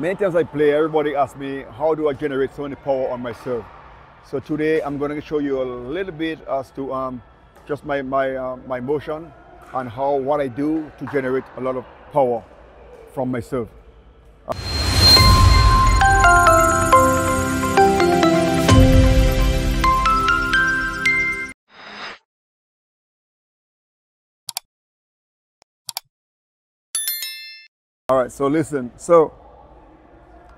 Many times I play, everybody asks me, how do I generate so much power on my serve? So today I'm going to show you a little bit as to just my motion and how what I do to generate a lot of power from my serve. All right, so listen, so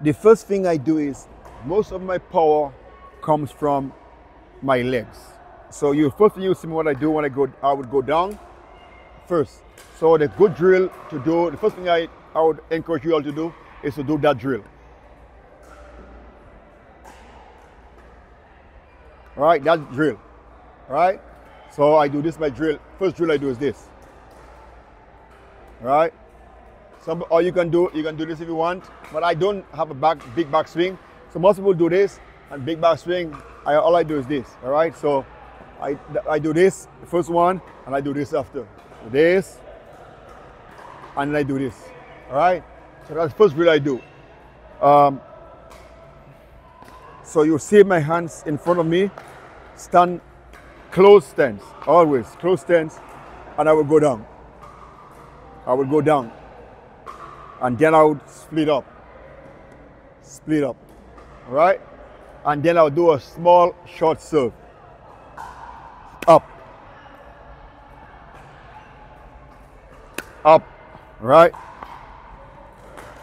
the first thing I do is most of my power comes from my legs. So you first thing you see what I do when I would go down first. So the good drill to do, the first thing I would encourage you all to do is to do that drill. All right, that drill. All right, so I do this, my drill. First drill I do is this. All right, some, or you can do this if you want, but I don't have a big back swing. So most people do this. And big back swing, all I do is this, all right? So I do this, the first one, and I do this after. This, and I do this, all right? So that's the first drill I do. So you see my hands in front of me, stand, close stance, always, close stance, and I will go down. I will go down, and then I would split up, all right? And then I'll do a small short serve. Up. Up, right?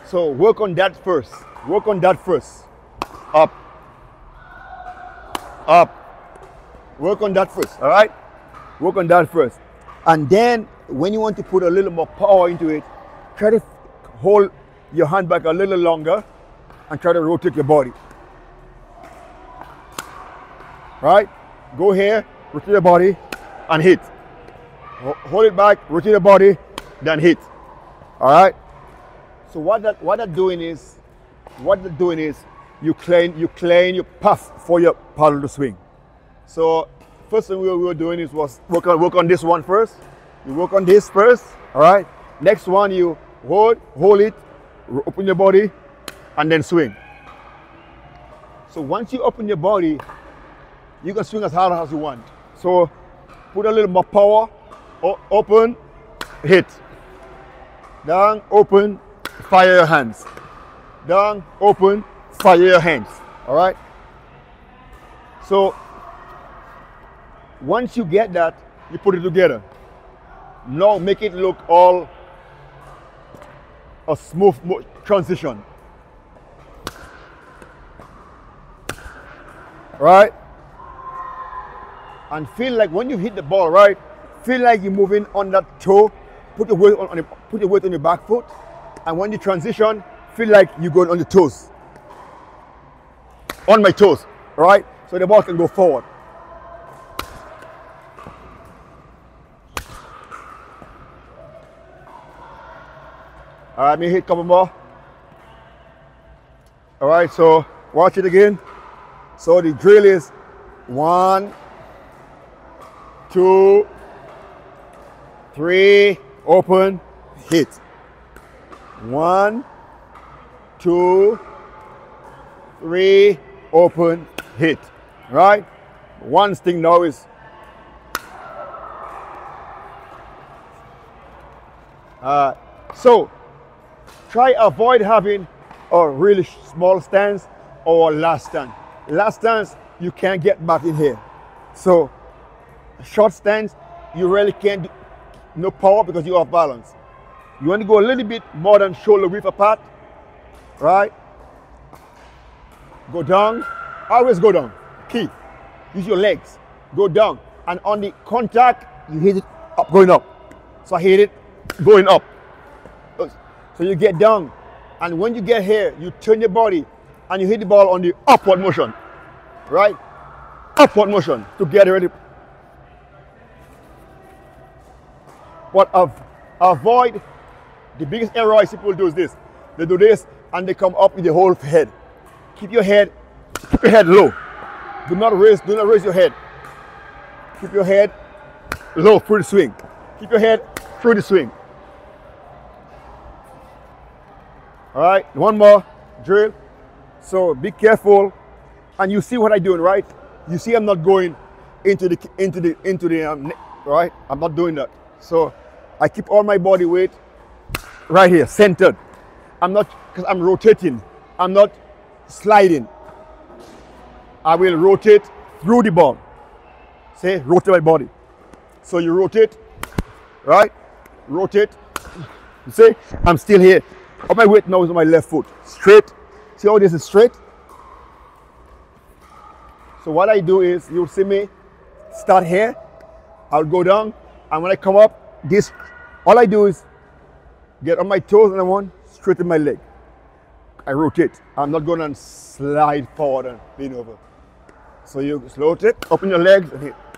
So work on that first. Work on that first. Up. Up. Work on that first, all right? Work on that first. And then when you want to put a little more power into it, try to hold your hand back a little longer and try to rotate your body. Right? Go here, rotate your body, and hit. Hold it back, rotate your body, then hit. All right? So what they're doing is you claim your path for your paddle to swing. So first thing we were doing was work on this one first. You work on this first, all right? Next one you hold it, open your body, and then swing. So once you open your body, you can swing as hard as you want. So put a little more power, open, hit. Down, open, fire your hands. Down, open, fire your hands, all right? So once you get that, you put it together. Now make it look all a smooth transition, all right? And feel like when you hit the ball, right, feel like you're moving on that toe, put your weight on your back foot, and when you transition, feel like you're going on your toes. On my toes, right? So the ball can go forward. All right, let me hit a couple more. All right, so watch it again. So the drill is 1, 2, 3, open, hit. 1, 2, 3, open, hit. Right? One thing now is, so try avoid having a really small stance or last stance. Last stance, you can't get back in here. So short stance, you really can't do no power because you're off balance. You want to go a little bit more than shoulder width apart, right? Go down, always go down. Key, use your legs, go down. And on the contact, you hit it up, going up. So I hit it, going up. So you get down. And when you get here, you turn your body and you hit the ball on the upward motion, right? Upward motion to get ready. But avoid, the biggest error I see people do is this. They do this and they come up with the whole head. Keep your head low. Do not raise your head. Keep your head low through the swing. Keep your head through the swing. All right, one more. drill. So be careful. And you see what I'm doing, right? You see I'm not going into the right? I'm not doing that. So I keep all my body weight right here, centered. I'm not, because I'm rotating. I'm not sliding. I will rotate through the ball. See, rotate my body. So you rotate, right? Rotate. You see, I'm still here. All my weight now is on my left foot. Straight. See how this is straight? So what I do is, you'll see me start here. I'll go down, and when I come up, this, all I do is get on my toes and I want straighten my leg. I rotate. I'm not going to slide forward and lean over. So you just rotate, open your legs and hit.